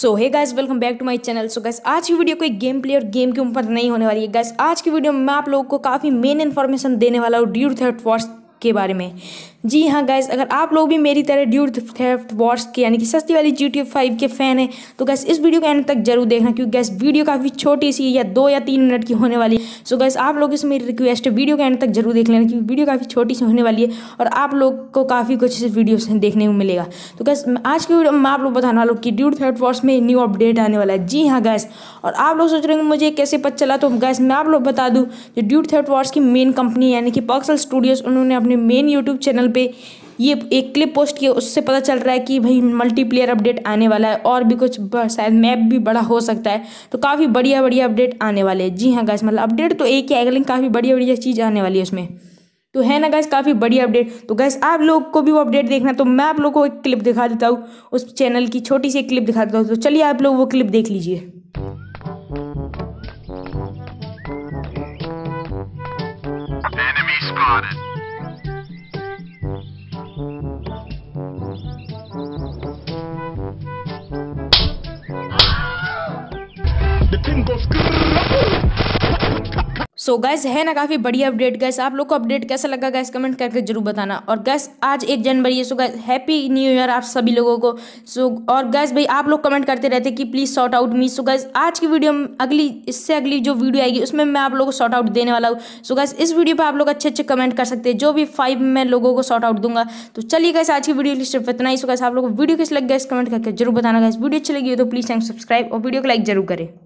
So hey guys, welcome back to my channel. So guys, आज की video कोई game play और game के ऊपर नहीं होने वाली है। गाइस, आज की वीडियो में मैं आप लोगों को काफ़ी मेन इन्फॉर्मेशन देने वाला हूँ ड्यूड थेफ्ट वॉर्स के बारे में। जी हाँ गाइस, अगर आप लोग भी मेरी तरह ड्यूड थेफ्ट वॉर्स के यानी कि सस्ती वाली GTA 5 के फ़ैन हैं तो गाइस इस वीडियो के एंड तक जरूर देखना, क्योंकि गाइस वीडियो काफ़ी छोटी सी या 2 या 3 मिनट की होने वाली है। सो गाइस, आप लोग इसमें मेरी रिक्वेस्ट है, वीडियो के एंड तक जरूर देख लेना, क्योंकि वीडियो काफ़ी छोटी सी होने वाली है और आप लोग को काफ़ी कुछ इस वीडियो से देखने को मिलेगा। तो गाइस, आज की वीडियो में आप लोग बताने वाला हूँ कि ड्यूड थेफ्ट वॉर्स में न्यू अपडेट आने वाला है। जी हाँ गाइस, और आप लोग सोच रहे होंगे मुझे कैसे पता चला, तो गाइस मैं आप लोग बता दूँ जो ड्यूड थेफ्ट वॉर्स की मेन कंपनी यानी कि पिक्सल स्टूडियोज, उन्होंने अपने मेन यूट्यूब चैनल पे ये एक क्लिप पोस्ट किया, उससे पता चल रहा है कि भाई मल्टीप्लेयर अपडेट आने वाला है और भी कुछ शायद मैप भी बड़ा हो सकता है। तो काफ़ी बढ़िया बढ़िया अपडेट आने वाले हैं। जी हाँ गाइस, मतलब अपडेट तो एक ही आएगा लेकिन काफ़ी बढ़िया बढ़िया चीज़ आने वाली है उसमें, तो है ना गाइस काफ़ी बढ़िया अपडेट। तो गाइस आप लोग को भी वो अपडेट देखना, तो मैं आप लोग को एक क्लिप दिखा देता हूँ, उस चैनल की छोटी सी क्लिप दिखा देता हूँ। तो चलिए आप लोग वो क्लिप देख लीजिए। सो गाइस, है ना काफ़ी बढ़िया अपडेट। गाइस आप लोग को अपडेट कैसा लगा गाइस कमेंट करके जरूर बताना। और गाइस आज 1 जनवरी है। So guys happy new year आप सभी लोगों को। सो और गाइस भाई आप लोग कमेंट करते रहते कि please short out me. So guys आज की वीडियो अगली इससे अगली जो वीडियो आएगी उसमें मैं आप लोगों को शॉर्ट आउट देने वाला हूँ। सो गाइस इस वीडियो पर आप लोग अच्छे अच्छे कमेंट कर सकते हैं, जो भी 5 मैं लोगों को शॉर्ट आउट दूंगा। तो चलिए गाइस आज की वीडियो के सिर्फ इतना ही। सो गाइस आप लोग वीडियो कैसे लग गाइस कमेंट करके जरूर बताना। गाइस वीडियो अच्छी लगी हो तो प्लीज़ चैनल सब्सक्राइब और वीडियो को लाइक जरूर करें।